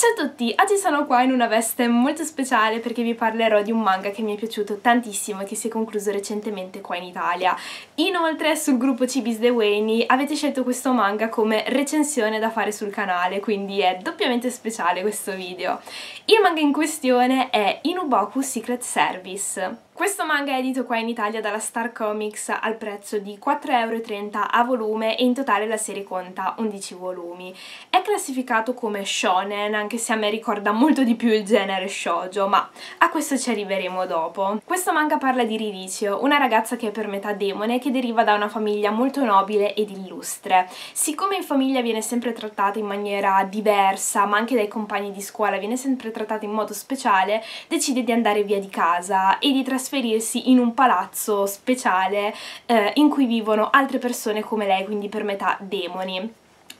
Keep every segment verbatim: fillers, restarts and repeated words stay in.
Ciao a tutti, oggi sono qua in una veste molto speciale perché vi parlerò di un manga che mi è piaciuto tantissimo e che si è concluso recentemente qua in Italia. Inoltre sul gruppo Chibiisthewayini avete scelto questo manga come recensione da fare sul canale, quindi è doppiamente speciale questo video. Il manga in questione è Inu x Boku Secret Service. Questo manga è edito qua in Italia dalla Star Comics al prezzo di quattro e trenta euro a volume e in totale la serie conta undici volumi. È classificato come shonen, anche se a me ricorda molto di più il genere shoujo, ma a questo ci arriveremo dopo. Questo manga parla di Ririchiyo, una ragazza che è per metà demone che deriva da una famiglia molto nobile ed illustre. Siccome in famiglia viene sempre trattata in maniera diversa, ma anche dai compagni di scuola viene sempre trattata in modo speciale, decide di andare via di casa e di trasferirsi trasferirsi in un palazzo speciale eh, in cui vivono altre persone come lei, quindi per metà demoni.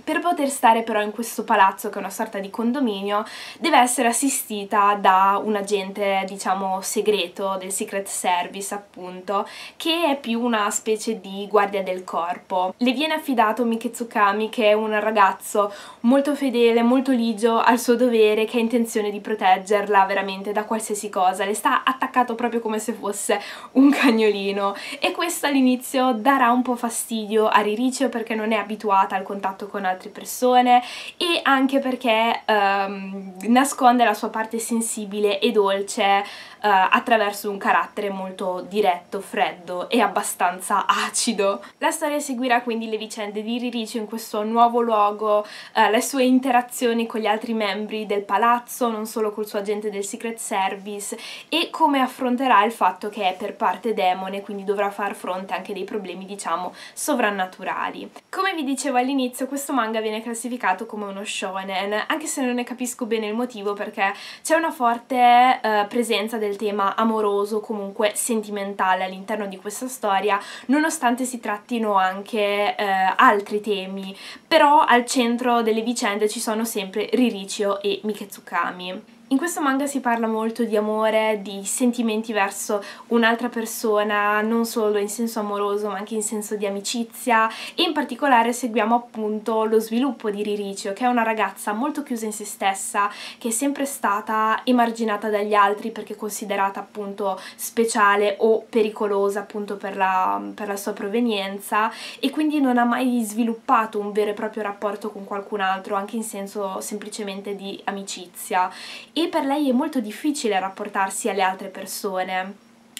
Per poter stare però in questo palazzo, che è una sorta di condominio, deve essere assistita da un agente, diciamo, segreto del Secret Service, appunto, che è più una specie di guardia del corpo. Le viene affidato Miketsukami, che è un ragazzo molto fedele, molto ligio al suo dovere, che ha intenzione di proteggerla veramente da qualsiasi cosa. Le sta attaccato proprio come se fosse un cagnolino, e questo all'inizio darà un po' fastidio a Ririchiyo perché non è abituata al contatto con altre persone e anche perché um, nasconde la sua parte sensibile e dolce uh, attraverso un carattere molto diretto, freddo e abbastanza acido. La storia seguirà quindi le vicende di Ririchiyo in questo nuovo luogo, uh, le sue interazioni con gli altri membri del palazzo, non solo col suo agente del Secret Service, e come affronterà il fatto che è per parte demone, quindi dovrà far fronte anche dei problemi, diciamo, sovrannaturali. Come vi dicevo all'inizio, questo manga viene classificato come uno shonen, anche se non ne capisco bene il motivo, perché c'è una forte eh, presenza del tema amoroso, comunque sentimentale, all'interno di questa storia, nonostante si trattino anche eh, altri temi. Però al centro delle vicende ci sono sempre Ririchiyo e Miketsukami. In questo manga si parla molto di amore, di sentimenti verso un'altra persona, non solo in senso amoroso ma anche in senso di amicizia, e in particolare seguiamo appunto lo sviluppo di Ririchiyo, che è una ragazza molto chiusa in se stessa, che è sempre stata emarginata dagli altri perché considerata appunto speciale o pericolosa appunto per la, per la sua provenienza, e quindi non ha mai sviluppato un vero e proprio rapporto con qualcun altro, anche in senso semplicemente di amicizia. E per lei è molto difficile rapportarsi alle altre persone.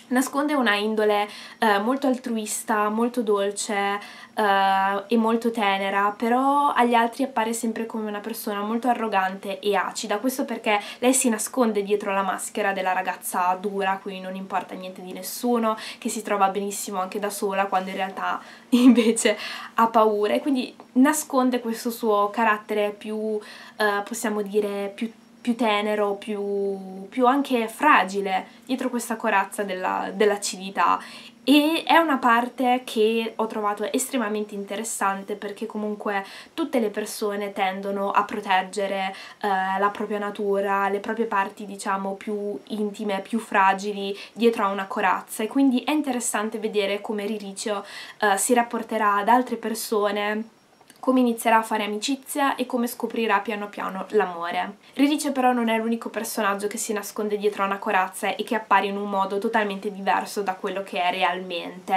Nasconde una indole eh, molto altruista, molto dolce eh, e molto tenera, però agli altri appare sempre come una persona molto arrogante e acida. Questo perché lei si nasconde dietro la maschera della ragazza dura, a cui non importa niente di nessuno, che si trova benissimo anche da sola, quando in realtà invece ha paura, e quindi nasconde questo suo carattere più, eh, possiamo dire, più più tenero, più, più anche fragile, dietro questa corazza della, dell'acidità. E è una parte che ho trovato estremamente interessante, perché comunque tutte le persone tendono a proteggere eh, la propria natura, le proprie parti, diciamo, più intime, più fragili, dietro a una corazza, e quindi è interessante vedere come Ririchiyo eh, si rapporterà ad altre persone, come inizierà a fare amicizia e come scoprirà piano piano l'amore. Ririchiyo però non è l'unico personaggio che si nasconde dietro a una corazza e che appare in un modo totalmente diverso da quello che è realmente.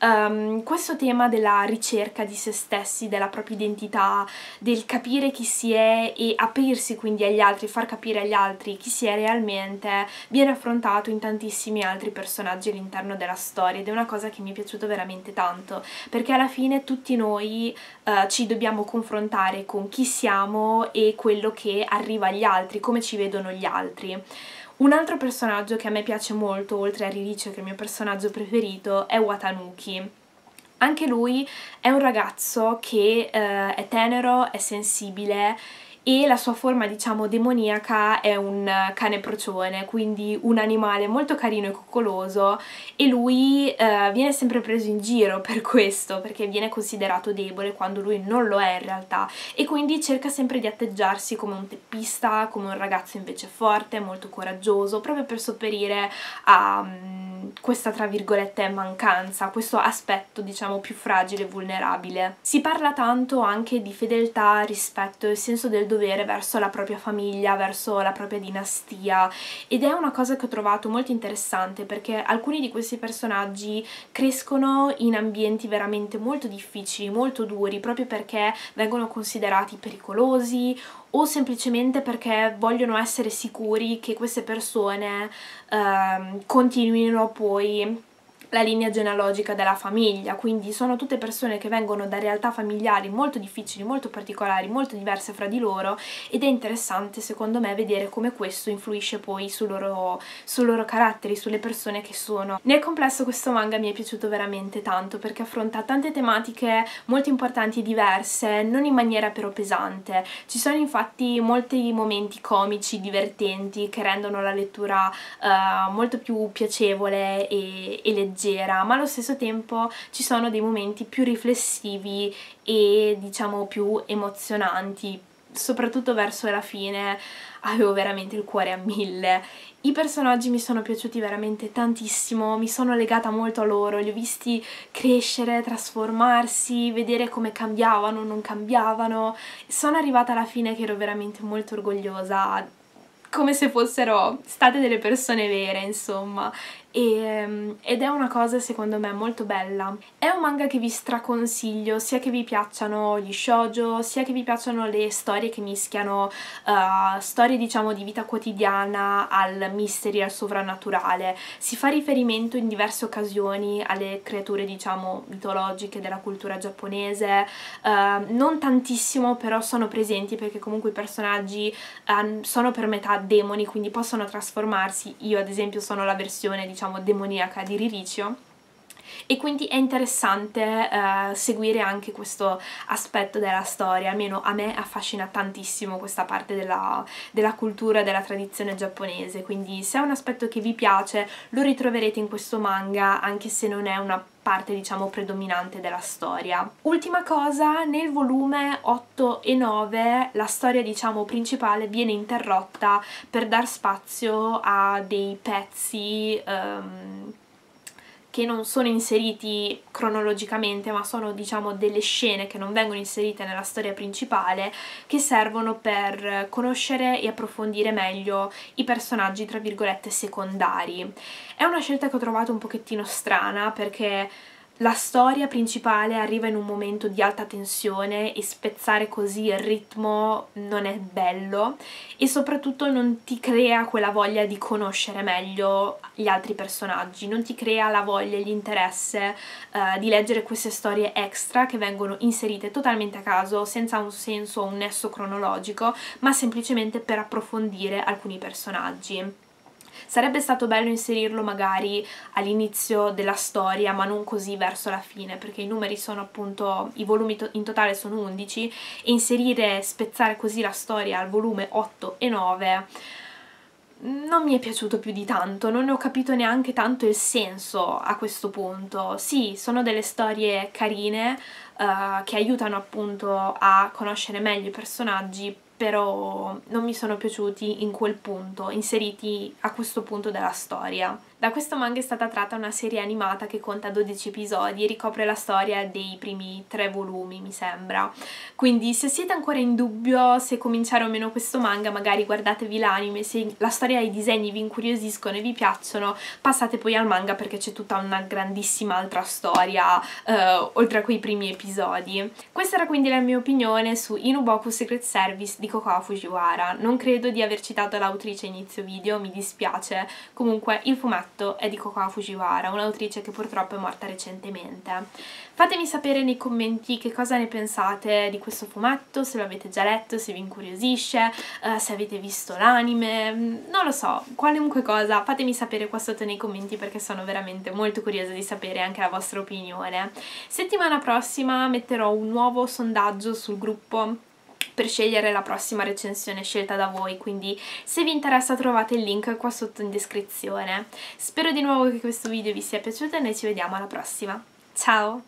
Um, questo tema della ricerca di se stessi, della propria identità, del capire chi si è e aprirsi quindi agli altri, far capire agli altri chi si è realmente, viene affrontato in tantissimi altri personaggi all'interno della storia, ed è una cosa che mi è piaciuta veramente tanto, perché alla fine tutti noi uh, ci Ci dobbiamo confrontare con chi siamo e quello che arriva agli altri, come ci vedono gli altri. Un altro personaggio che a me piace molto, oltre a Ririchiyo, che è il mio personaggio preferito, è Watanuki. Anche lui è un ragazzo che eh, è tenero, è sensibile, e la sua forma, diciamo, demoniaca è un cane procione, quindi un animale molto carino e coccoloso, e lui eh, viene sempre preso in giro per questo, perché viene considerato debole quando lui non lo è in realtà, e quindi cerca sempre di atteggiarsi come un teppista, come un ragazzo invece forte, molto coraggioso, proprio per sopperire a um, questa, tra virgolette, mancanza, questo aspetto, diciamo, più fragile e vulnerabile. Si parla tanto anche di fedeltà, rispetto e senso del dovere dovere verso la propria famiglia, verso la propria dinastia, ed è una cosa che ho trovato molto interessante perché alcuni di questi personaggi crescono in ambienti veramente molto difficili, molto duri, proprio perché vengono considerati pericolosi o semplicemente perché vogliono essere sicuri che queste persone eh, continuino poi la linea genealogica della famiglia, quindi sono tutte persone che vengono da realtà familiari molto difficili, molto particolari, molto diverse fra di loro, ed è interessante secondo me vedere come questo influisce poi sui loro, su loro caratteri, sulle persone che sono. Nel complesso questo manga mi è piaciuto veramente tanto perché affronta tante tematiche molto importanti e diverse, non in maniera però pesante. Ci sono infatti molti momenti comici, divertenti, che rendono la lettura uh, molto più piacevole e, e leggera, ma allo stesso tempo ci sono dei momenti più riflessivi e diciamo più emozionanti, soprattutto verso la fine avevo veramente il cuore a mille. I personaggi mi sono piaciuti veramente tantissimo, mi sono legata molto a loro, li ho visti crescere, trasformarsi, vedere come cambiavano, non cambiavano. Sono arrivata alla fine che ero veramente molto orgogliosa, come se fossero state delle persone vere, insomma, e, ed è una cosa secondo me molto bella. È un manga che vi straconsiglio, sia che vi piacciono gli shoujo, sia che vi piacciono le storie che mischiano uh, storie diciamo di vita quotidiana al mystery, al sovrannaturale. Si fa riferimento in diverse occasioni alle creature diciamo mitologiche della cultura giapponese, uh, non tantissimo però sono presenti perché comunque i personaggi uh, sono per metà demoni, quindi possono trasformarsi. Io ad esempio sono la versione diciamo demoniaca di Ririchiyo, e quindi è interessante uh, seguire anche questo aspetto della storia. Almeno a me affascina tantissimo questa parte della, della cultura, della tradizione giapponese, quindi se è un aspetto che vi piace lo ritroverete in questo manga, anche se non è una parte diciamo predominante della storia. Ultima cosa, nel volume otto e nove la storia diciamo principale viene interrotta per dar spazio a dei pezzi um, che non sono inseriti cronologicamente, ma sono diciamo delle scene che non vengono inserite nella storia principale, che servono per conoscere e approfondire meglio i personaggi tra virgolette secondari. È una scelta che ho trovato un pochettino strana perché la storia principale arriva in un momento di alta tensione e spezzare così il ritmo non è bello, e soprattutto non ti crea quella voglia di conoscere meglio gli altri personaggi, non ti crea la voglia e l'interesse uh, di leggere queste storie extra che vengono inserite totalmente a caso, senza un senso o un nesso cronologico, ma semplicemente per approfondire alcuni personaggi. Sarebbe stato bello inserirlo magari all'inizio della storia, ma non così verso la fine, perché i numeri sono appunto, i volumi to- in totale sono undici, e inserire, spezzare così la storia al volume otto e nove non mi è piaciuto più di tanto, non ne ho capito neanche tanto il senso a questo punto. Sì, sono delle storie carine uh, che aiutano appunto a conoscere meglio i personaggi, però non mi sono piaciuti in quel punto, inseriti a questo punto della storia. Da questo manga è stata tratta una serie animata che conta dodici episodi e ricopre la storia dei primi tre volumi, mi sembra. Quindi se siete ancora in dubbio se cominciare o meno questo manga, magari guardatevi l'anime, se la storia e i disegni vi incuriosiscono e vi piacciono, passate poi al manga perché c'è tutta una grandissima altra storia eh, oltre a quei primi episodi. Questa era quindi la mia opinione su Inu x Boku Secret Service di Cocoa Fujiwara. Non credo di aver citato l'autrice inizio video, mi dispiace. Comunque il fumetto è di Cocoa Fujiwara, un'autrice che purtroppo è morta recentemente. Fatemi sapere nei commenti che cosa ne pensate di questo fumetto, se l'avete già letto, se vi incuriosisce, eh, se avete visto l'anime, non lo so, qualunque cosa fatemi sapere qua sotto nei commenti perché sono veramente molto curiosa di sapere anche la vostra opinione. Settimana prossima metterò un nuovo sondaggio sul gruppo per scegliere la prossima recensione scelta da voi, quindi se vi interessa trovate il link qua sotto in descrizione. Spero di nuovo che questo video vi sia piaciuto e noi ci vediamo alla prossima. Ciao!